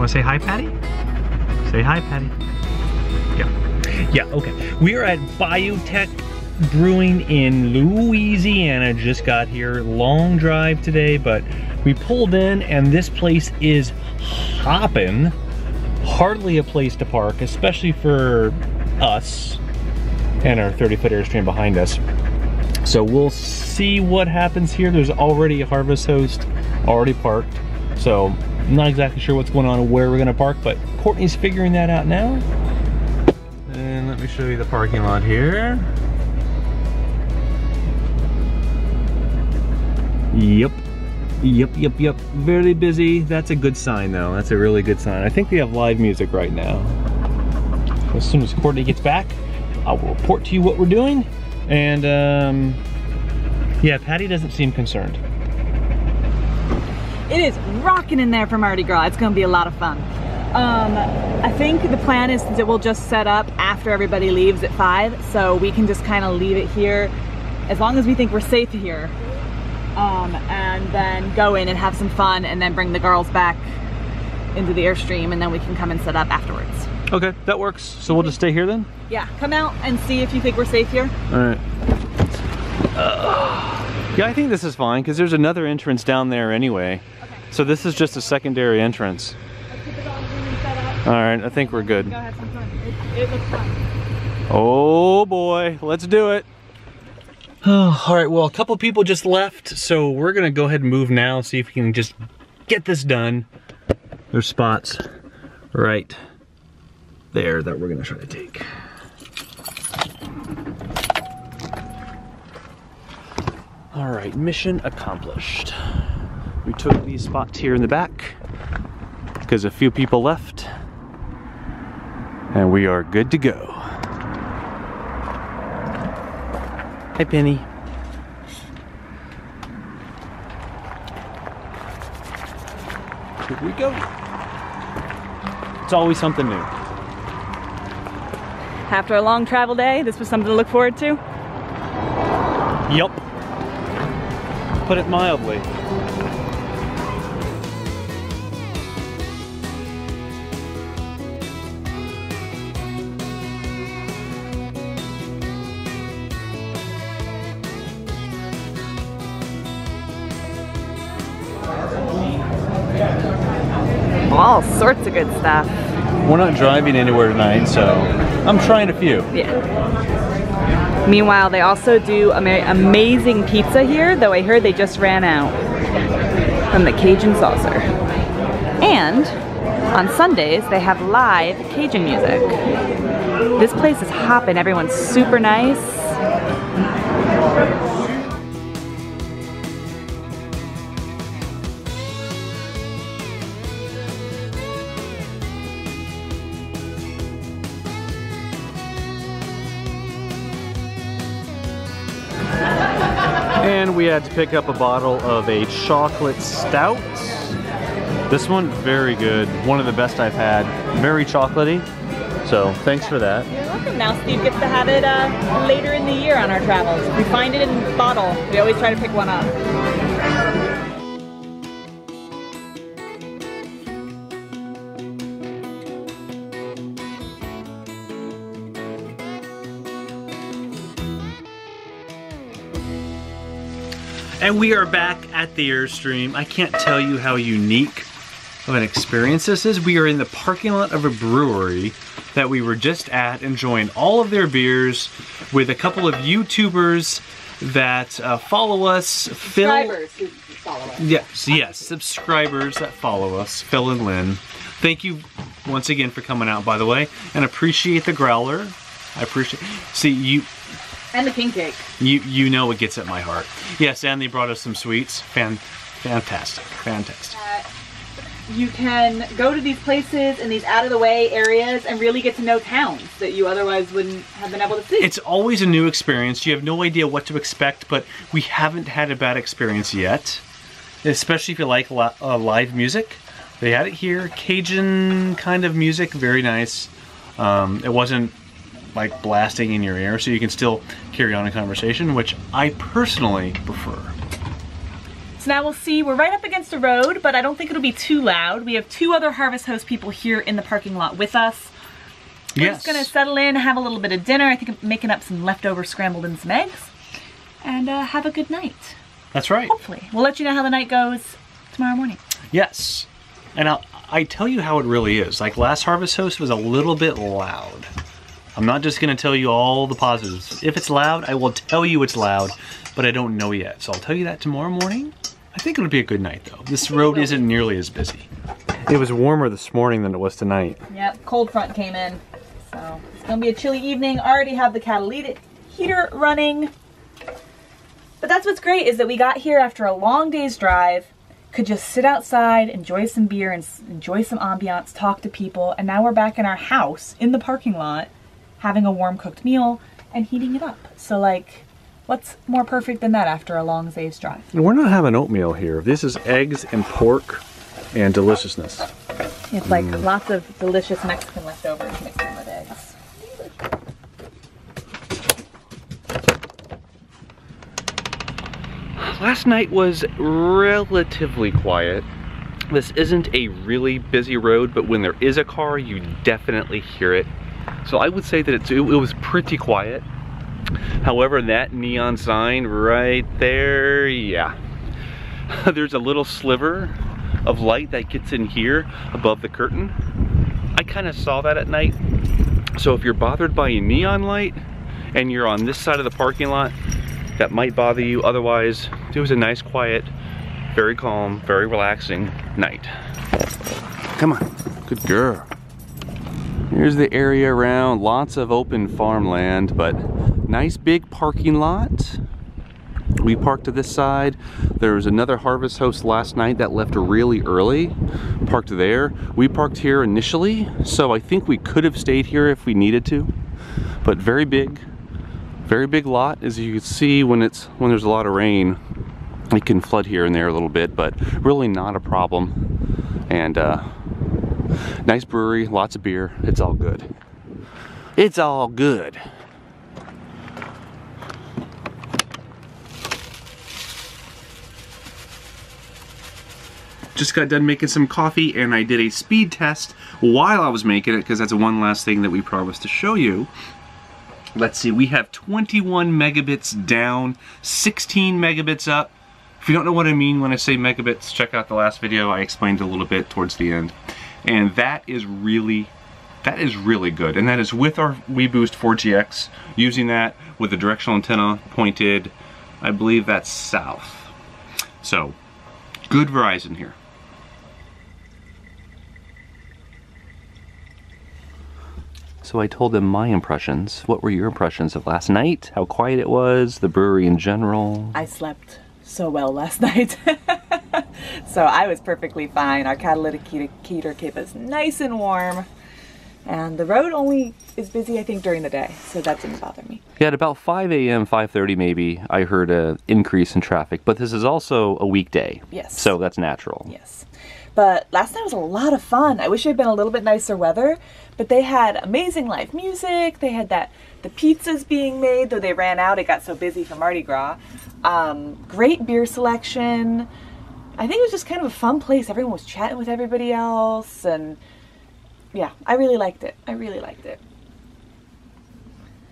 Want to say hi, Patty? Say hi, Patty. Yeah. Yeah, okay. We are at Bayou Teche Brewing in Louisiana. Just got here. Long drive today, but we pulled in and this place is hopping. Hardly a place to park, especially for us and our 30-foot Airstream behind us. So we'll see what happens here. There's already a Harvest Host already parked. So I'm not exactly sure what's going on or where we're gonna park, but Courtney's figuring that out now. And let me show you the parking lot here. Yep, yep, yep, yep, very busy. That's a good sign though, that's a really good sign. I think they have live music right now. As soon as Courtney gets back, I will report to you what we're doing. And yeah, Patty doesn't seem concerned. It is rocking in there for Mardi Gras. It's gonna be a lot of fun. I think the plan is that we'll just set up after everybody leaves at 5, so we can just kind of leave it here as long as we think we're safe here. And then go in and have some fun and then bring the girls back into the Airstream and then we can come and set up afterwards. Okay, that works. So we'll just stay here then? Yeah, come out and see if you think we're safe here. All right. Yeah, I think this is fine because there's another entrance down there anyway. Okay. So this is just a secondary entrance. Let's get the dog room set up. All right, I think we're good. Go have some fun. It looks fun. Oh boy, let's do it. All right, well, a couple people just left, so we're gonna go ahead and move now, see if we can just get this done. There's spots right there that we're gonna try to take. All right, mission accomplished. We took these spots here in the back because a few people left, and we are good to go. Hi, Penny. Here we go. It's always something new. After a long travel day, this was something to look forward to? Yup. Put it mildly. All sorts of good stuff. We're not driving anywhere tonight, so I'm trying a few. Yeah. Meanwhile, they also do amazing pizza here, though I heard they just ran out from the Cajun saucer. And on Sundays, they have live Cajun music. This place is hopping. Everyone's super nice. And we had to pick up a bottle of a chocolate stout. This one, very good. One of the best I've had. Very chocolatey. So thanks for that. You're welcome. Now Steve gets to have it later in the year on our travels. If we find it in the bottle, we always try to pick one up. And we are back at the Airstream. I can't tell you how unique of an experience this is. We are in the parking lot of a brewery that we were just at, enjoying all of their beers with a couple of YouTubers that follow us. Subscribers who follow us. Yes, yes, subscribers that follow us, Phil and Lynn. Thank you once again for coming out, by the way, and appreciate the growler. I appreciate, see you. And the king cake. You know what gets at my heart. Yes, and they brought us some sweets. Fantastic, fantastic. You can go to these places in these out of the way areas and really get to know towns that you otherwise wouldn't have been able to see. It's always a new experience. You have no idea what to expect, but we haven't had a bad experience yet. Especially if you like live music. They had it here, Cajun kind of music, very nice. It wasn't like blasting in your ear, so you can still carry on a conversation, which I personally prefer. So now we'll see, we're right up against the road, but I don't think it'll be too loud. We have two other Harvest Host people here in the parking lot with us. We're just gonna settle in, have a little bit of dinner. I think I'm making up some leftover scrambled and some eggs, and have a good night. That's right. Hopefully. We'll let you know how the night goes tomorrow morning. Yes. And I tell you how it really is. Like, last Harvest Host was a little bit loud. I'm not just going to tell you all the positives. If it's loud, I will tell you it's loud, but I don't know yet. So I'll tell you that tomorrow morning. I think it'll be a good night, though. This road isn't nearly as busy. It was warmer this morning than it was tonight. Yep, cold front came in. So it's going to be a chilly evening. I already have the cattle heater running. But that's what's great, is that we got here after a long day's drive, could just sit outside, enjoy some beer and enjoy some ambiance, talk to people, and now we're back in our house in the parking lot having a warm cooked meal and heating it up. So like, what's more perfect than that after a long day's drive? And we're not having oatmeal here. This is eggs and pork and deliciousness. It's like lots of delicious Mexican leftovers mixed in with eggs. Last night was relatively quiet. This isn't a really busy road, but when there is a car, you definitely hear it. So I would say that it was pretty quiet. However, that neon sign right there, yeah. There's a little sliver of light that gets in here above the curtain. I kind of saw that at night. So if you're bothered by a neon light and you're on this side of the parking lot, that might bother you. Otherwise, it was a nice, quiet, very calm, very relaxing night. Come on, good girl. Here's the area around, lots of open farmland, but nice big parking lot. We parked to this side. There was another Harvest Host last night that left really early, parked there. We parked here initially, so I think we could have stayed here if we needed to, but very big. Very big lot. As you can see, when there's a lot of rain, it can flood here and there a little bit, but really not a problem. And nice brewery, lots of beer. It's all good. It's all good. Just got done making some coffee, and I did a speed test while I was making it, because that's one last thing that we promised to show you. Let's see, we have 21 megabits down, 16 megabits up. If you don't know what I mean when I say megabits, check out the last video. I explained a little bit towards the end. And that is really good. And that is with our WeBoost 4GX, using that with the directional antenna pointed, I believe that's south. So, good Verizon here. So I told them my impressions. What were your impressions of last night? How quiet it was, the brewery in general? I slept so well last night. So I was perfectly fine. Our catalytic heater kept us nice and warm. And the road only is busy, I think, during the day. So that didn't bother me. Yeah, at about 5 a.m., 5:30 maybe, I heard an increase in traffic. But this is also a weekday. Yes. So that's natural. Yes. But last night was a lot of fun. I wish it had been a little bit nicer weather, but they had amazing live music. They had the pizzas being made, though they ran out. It got so busy for Mardi Gras. Great beer selection. I think it was just kind of a fun place. Everyone was chatting with everybody else, and yeah, I really liked it. I really liked it.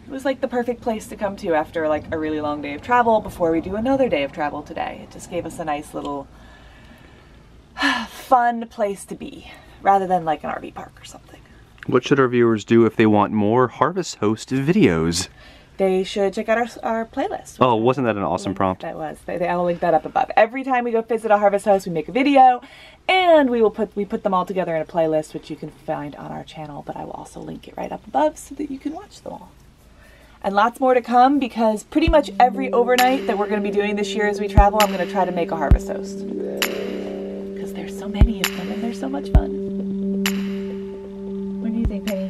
It was like the perfect place to come to after like a really long day of travel before we do another day of travel today. It just gave us a nice little fun place to be, rather than like an RV park or something. What should our viewers do if they want more Harvest Host videos? They should check out our playlist. Oh, wasn't that an awesome prompt? That was. I will link that up above. Every time we go visit a Harvest Host, we make a video, and we put them all together in a playlist, which you can find on our channel, but I will also link it right up above so that you can watch them all. And lots more to come, because pretty much every overnight that we're going to be doing this year as we travel, I'm going to try to make a Harvest Host. There's so many of them, and they're so much fun. What do you think, Penny?